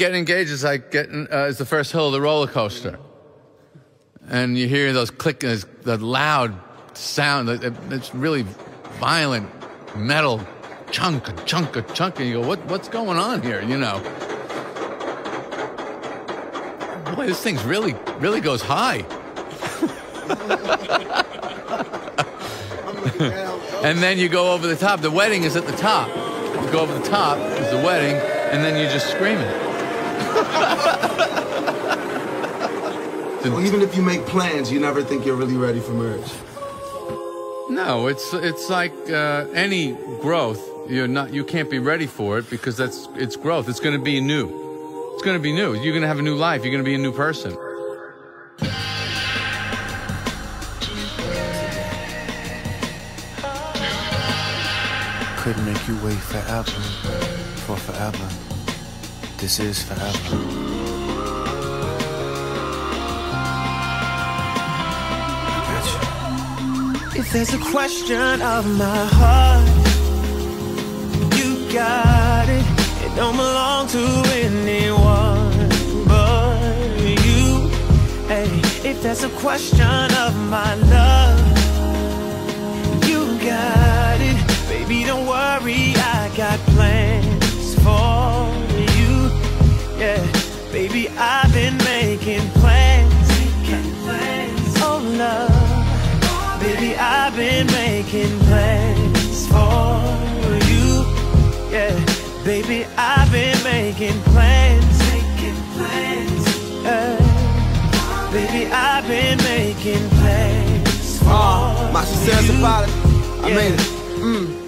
Getting engaged is like is the first hill of the roller coaster. And you hear those clickers, the loud sound. It's really violent metal, chunk. And you go, what's going on here, you know? Boy, this thing's really goes high. And then you go over the top. The wedding is at the top. You go over the top, is the wedding, and then you're just screaming. Well, even if you make plans, you never think you're really ready for marriage. No, it's like any growth. You can't be ready for it because it's growth. It's going to be new. It's going to be new. You're going to have a new life. You're going to be a new person. Could make you wait forever, for forever. This is forever. Gotcha. If there's a question of my heart, you got it. It don't belong to anyone but you. Hey, if there's a question of my love, you got it. Baby, don't worry, I got plans for you. Yeah, baby, I've been making plans. Oh, love, baby, I've been making plans for you. Yeah, baby, I've been making plans. Yeah, baby, I've been making plans for you. My sister's about it, I made it.